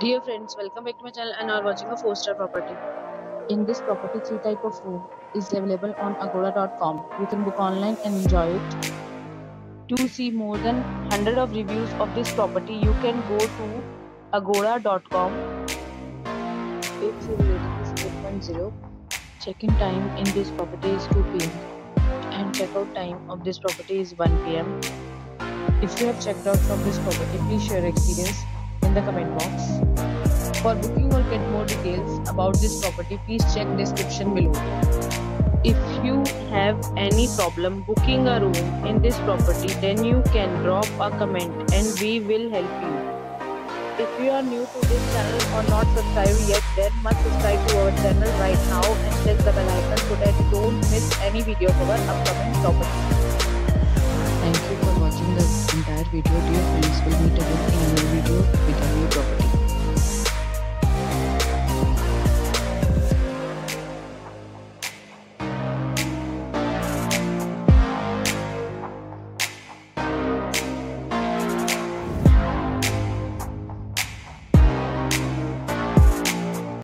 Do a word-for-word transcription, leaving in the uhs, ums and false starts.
Dear friends, welcome back to my channel and are watching a four star property. In this property, three type of room is available on agoda dot com. You can book online and enjoy it. To see more than one hundred of reviews of this property, you can go to agoda dot com. Its rating is eight point zero. Check-in time in this property is two p m and check-out time of this property is one p m If you have checked out from this property, please share your experience in the comment box. For booking or get more details about this property, please check description below. If you have any problem booking a room in this property, then you can drop a comment and we will help you. If you are new to this channel or not subscribed yet, then must subscribe to our channel right now and click the bell icon so that you don't miss any video of our upcoming property. Thank you for watching the entire video. Dear friends, we'll meet again in another video.